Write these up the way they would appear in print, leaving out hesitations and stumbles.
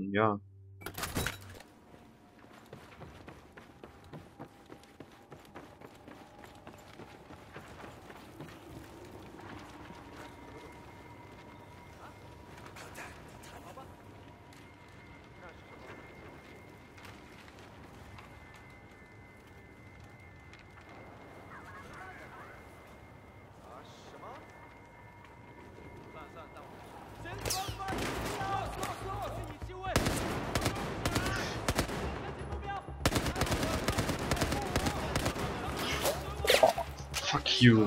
Ja.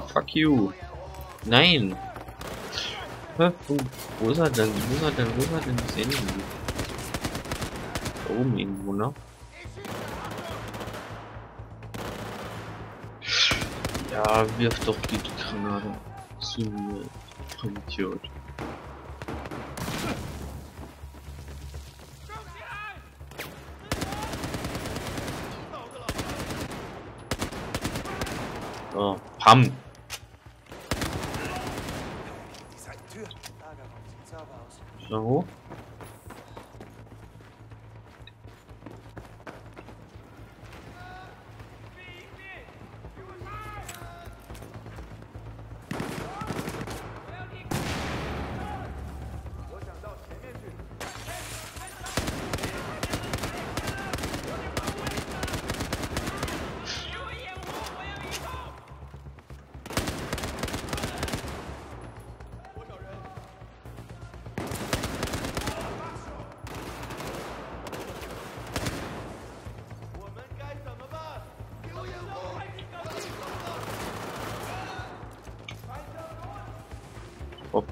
Fuck you. Nein. Hä? Wo ist er denn? Wo ist er denn? Das Ende? Da oben irgendwo, ne? Ja, wirf doch die Granate zu mir. Idiot. Oh, Pam. So.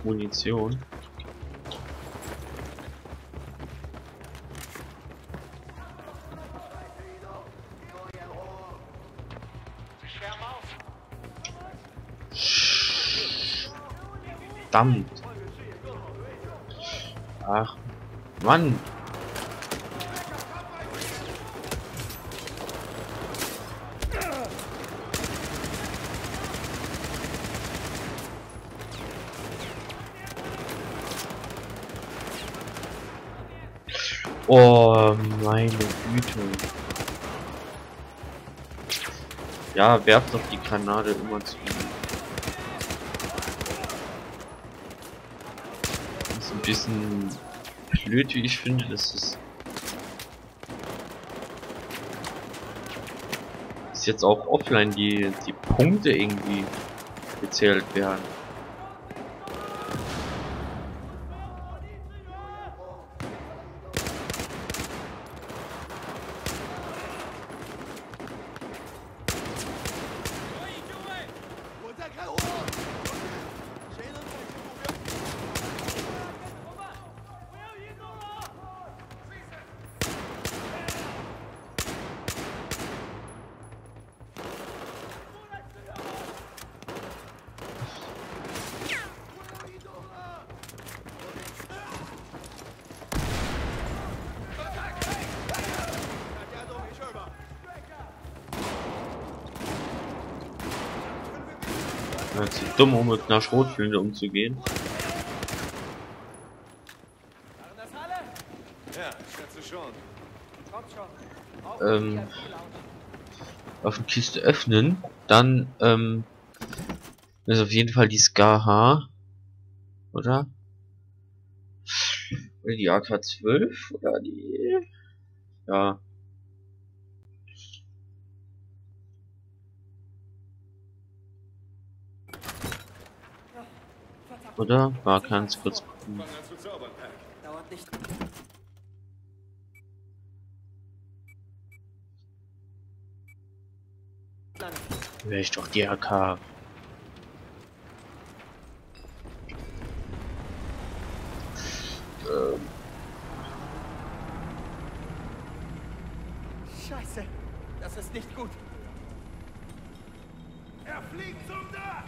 Munition. Verdammt. Ach, Mann. Oh, meine Güte. Ja, werft doch die Granate immer zu ihm. Das ist ein bisschen blöd, wie ich finde, das ist jetzt auch offline, die Punkte irgendwie gezählt werden. Zu dumm, um mit einer Schrotflinte umzugehen. Auf die Kiste öffnen, dann ist auf jeden Fall die SCAR-H, oder? Oder die AK-12 oder die. Ja. Oder? War ganz kurz. Dauert nicht. Wäre ich doch die AK. Scheiße, das ist nicht gut. Er fliegt zum Dach!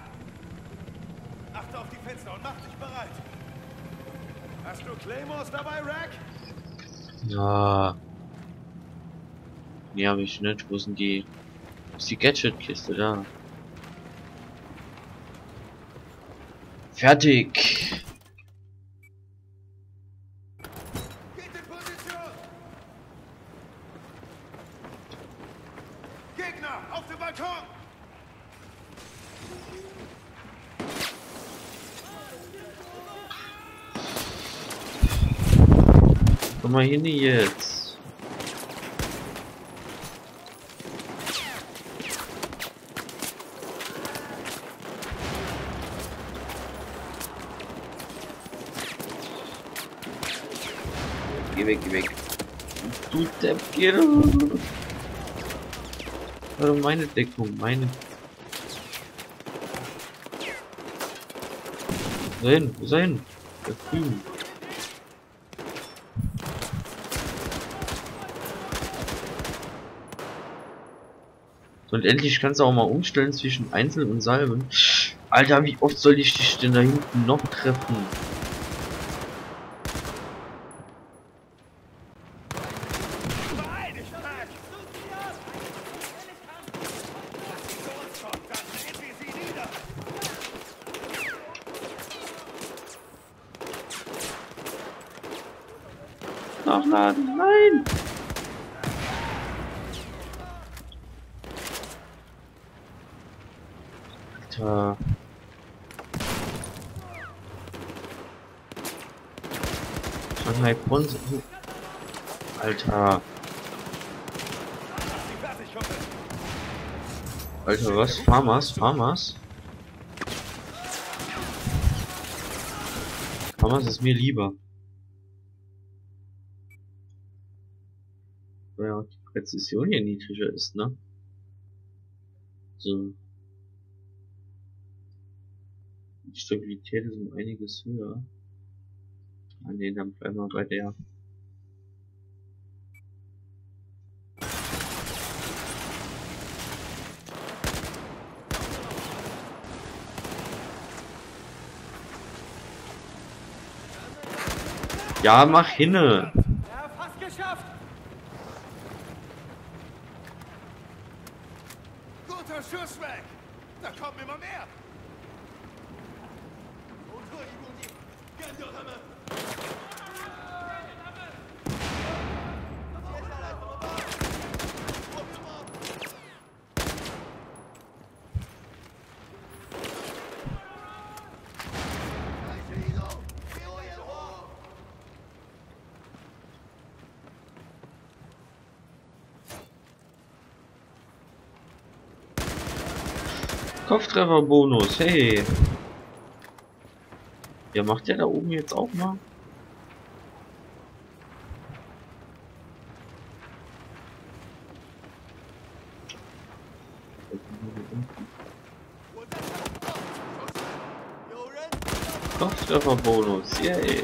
Achte auf die Fenster und mach dich bereit. Hast du Claymores dabei, Rack? Ja. Nee, hab ich nicht. Wo sind die? Wo ist die Gadget-Kiste da? Fertig. Geht in Position. Männer, auf den Balkon! Komm mal hin jetzt. Geh weg, geh weg. Du Depp, geh weg. Warum meine Deckung? Meine. Wo hin? Wo hin? Da drüben. Und endlich kannst du auch mal umstellen zwischen Einzel und Salven. Alter, wie oft soll ich dich denn da hinten noch treffen? Nachladen, nein! Alter. Shanghai Bronze. Alter. Alter, was? Farmers? Farmers? Farmers ist mir lieber. Ja, die Präzision hier niedriger ist, ne? So. Die Stabilität ist um einiges höher. Ah ne, dann bleiben wir bei der. Ja, mach hinne! Ja, fast geschafft! Guter Schuss weg! Da kommen immer mehr! Kopftrefferbonus, hey! Ja, macht der da oben jetzt auch mal? Kopftrefferbonus, yay!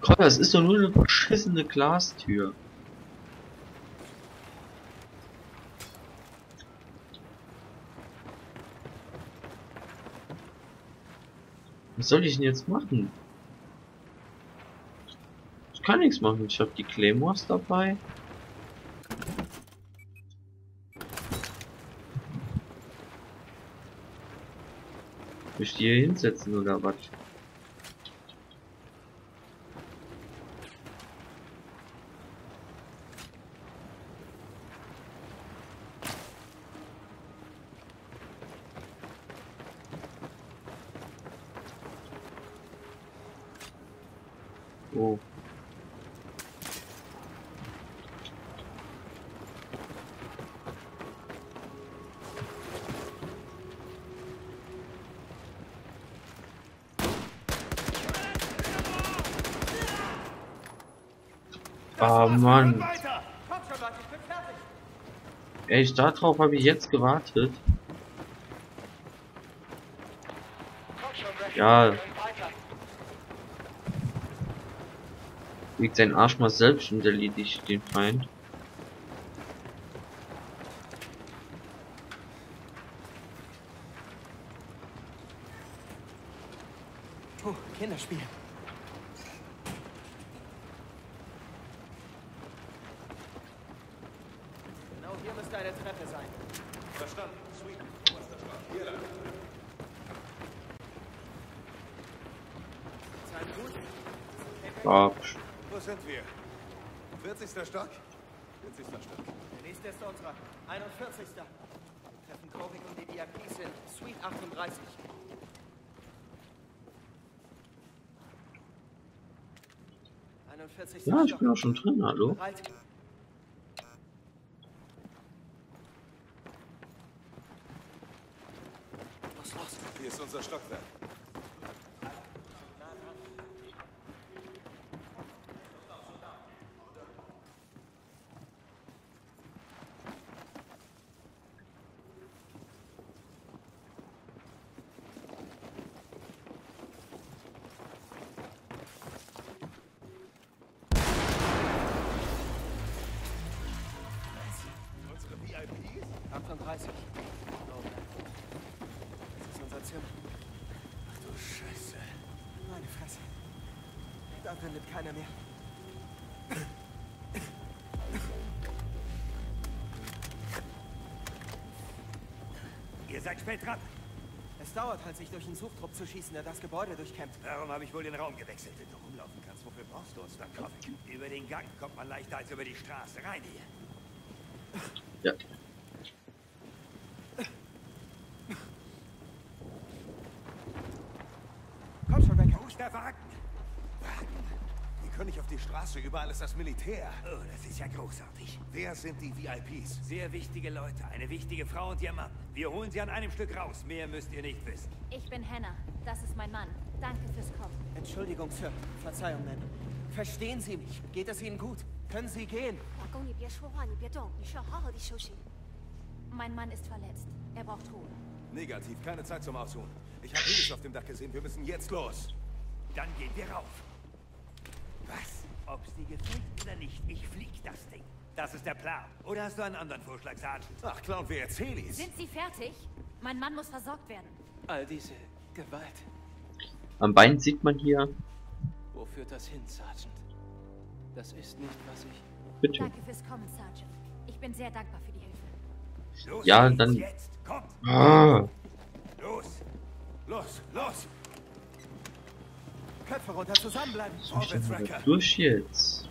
Gott, das ist doch nur eine beschissene Glastür. Was soll ich denn jetzt machen? Ich kann nichts machen, ich habe die Claymores dabei. Muss ich die hier hinsetzen oder was? Oh. Ah, Mann. Echt, darauf habe ich jetzt gewartet. Ja. Liegt sein Arsch mal selbst und erledigt den Feind. Puh, Kinderspiel. Genau hier müsste eine Treppe sein. Verstanden, sweet. Wo ist der Strafe? Hier lang. Zeit gut. Stopp. Wo sind wir? 40. Stock? 40. Stock. Der nächste ist unserer. 41. Wir treffen Korvik und die Diakis in Suite 38. Ja, ich bin auch schon drin, hallo. Hier ist unser Stockwerk. Keiner mehr. Ihr seid spät dran. Es dauert halt, sich durch einen Suchtrupp zu schießen, der das Gebäude durchkämpft. Darum habe ich wohl den Raum gewechselt. Wenn du rumlaufen kannst, wofür brauchst du uns dann, Korvik? Über den Gang kommt man leichter als über die Straße. Rein hier. Ja. Komm schon, Becker. Wo ist der Wagen? Nicht auf die Straße, überall ist das Militär. Oh, das ist ja großartig. Wer sind die VIPs? Sehr wichtige Leute, eine wichtige Frau und ihr Mann. Wir holen sie an einem Stück raus, mehr müsst ihr nicht wissen. Ich bin Hannah, das ist mein Mann. Danke fürs Kommen. Entschuldigung, Sir. Verzeihung, Männer. Verstehen Sie mich? Geht es Ihnen gut? Können Sie gehen? Mein Mann ist verletzt. Er braucht Ruhe. Negativ, keine Zeit zum Ausruhen. Ich habe Videos auf dem Dach gesehen, wir müssen jetzt los. Dann gehen wir rauf. Was? Ob's dir gefällt oder nicht, ich flieg das Ding. Das ist der Plan. Oder hast du einen anderen Vorschlag, Sergeant? Ach, klauen wir jetzt Helis. Sind Sie fertig? Mein Mann muss versorgt werden. All diese Gewalt. Am Bein sieht man hier. Wo führt das hin, Sergeant? Das ist nicht, was ich... Bitte. Danke fürs Kommen, Sergeant. Ich bin sehr dankbar für die Hilfe. Los, ja, dann... Jetzt, kommt. Ah. Los, los, los! Köpfe runter, zusammenbleiben. Vorwärts, Wrecker. Durch jetzt.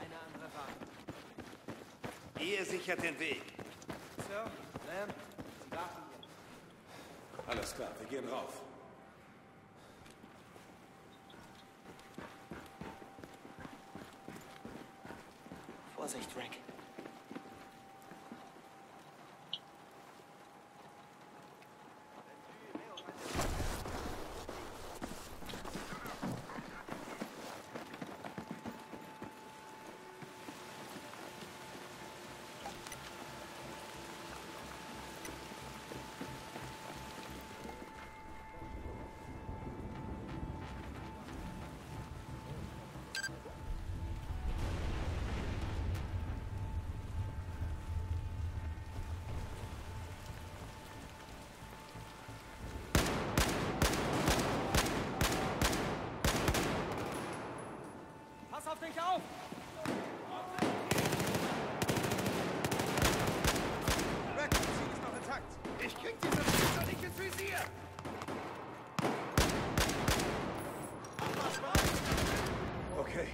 Eine andere Wahl. Ihr sichert den Weg. Sir, Ma'am, Sie warten jetzt. Alles klar, wir gehen rauf. Vorsicht, Rack. Nicht auf! Rack, das Ziel ist noch intakt. Ich krieg diese Schützer nicht ins Visier! Okay.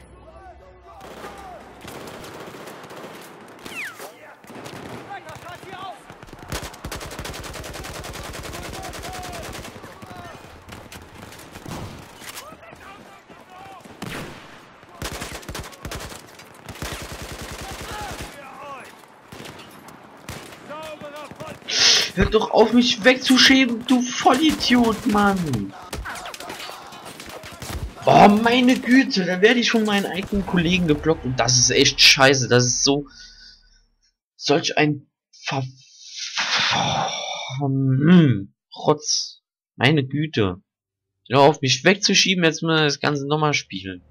Hör doch auf, mich wegzuschieben, du Vollidiot, Mann! Oh, meine Güte, da werde ich von meinen eigenen Kollegen geblockt und das ist echt scheiße, das ist so... Solch ein... Rotz. Meine Güte. Hör auf, mich wegzuschieben, jetzt müssen wir das Ganze nochmal spielen.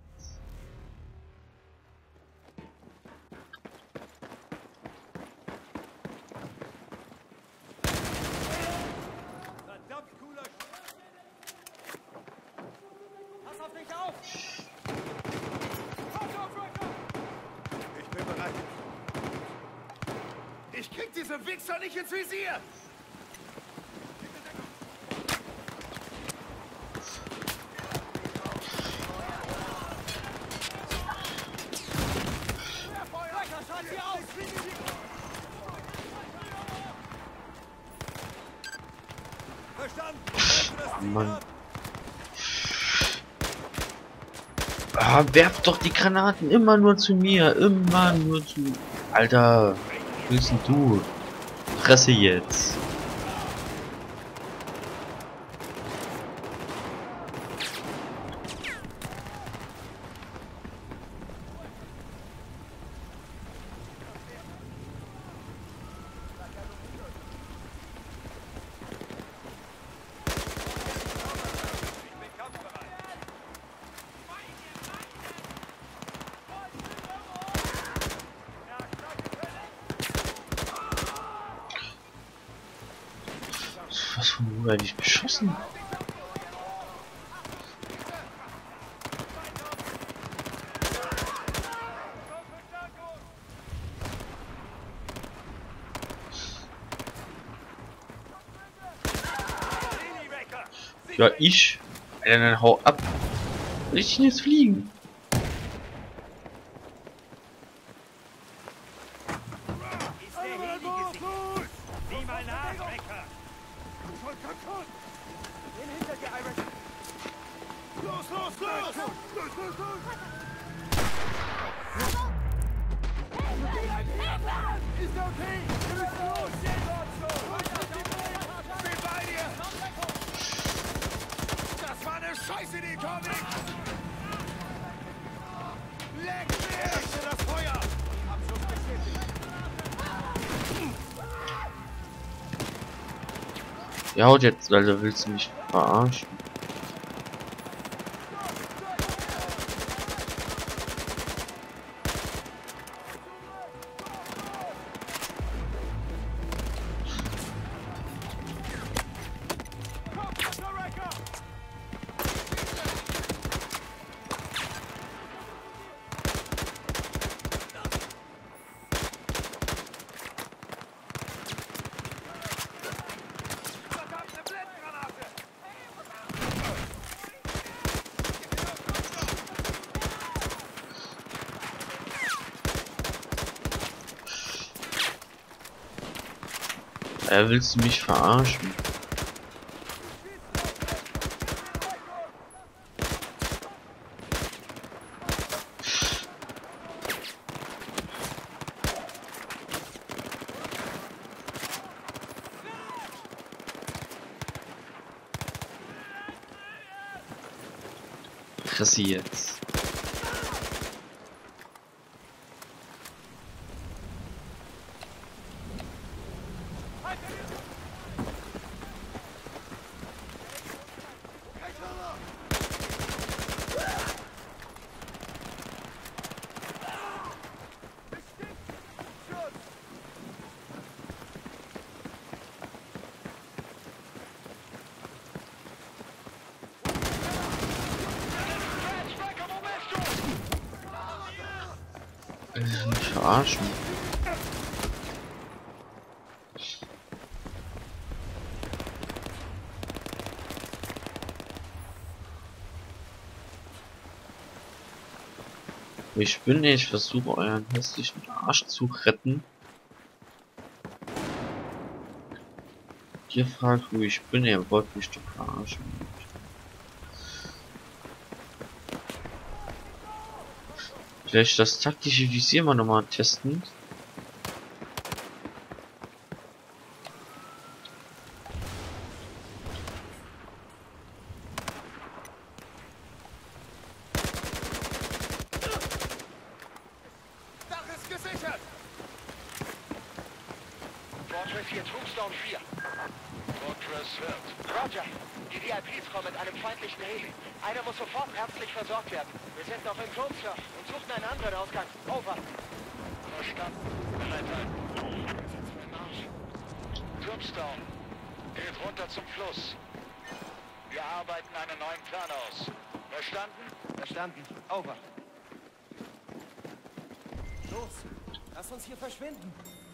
diese Wichser nicht ins Visier! Mann. Ah, werft doch die Granaten immer nur zu mir. Immer nur zu... Alter, wo bist denn du? Fresse jetzt. Wurde ich beschossen? Ja, ich. Alter, dann hau ab. Will ich denn jetzt fliegen? Ja, haut jetzt, also willst du mich verarschen? Willst du mich verarschen? Kriegst du jetzt? Verarschen. Ich bin hier, ich versuche euren hässlichen Arsch zu retten. Ihr fragt, wo ich bin, ihr wollt mich doch verarschen. Vielleicht das taktische Visier mal nochmal testen. Dach ist gesichert! Fortress hier, Tombstone 4. Fortress wird. Roger! Die VIPs kommen mit einem feindlichen Heli. Einer muss sofort ärztlich versorgt werden. Wir sind noch im Tombstone und suchen einen anderen Ausgang. Over. Verstanden. Tombstone. Geht runter zum Fluss. Wir arbeiten einen neuen Plan aus. Verstanden? Verstanden. Over. Los, lass uns hier verschwinden.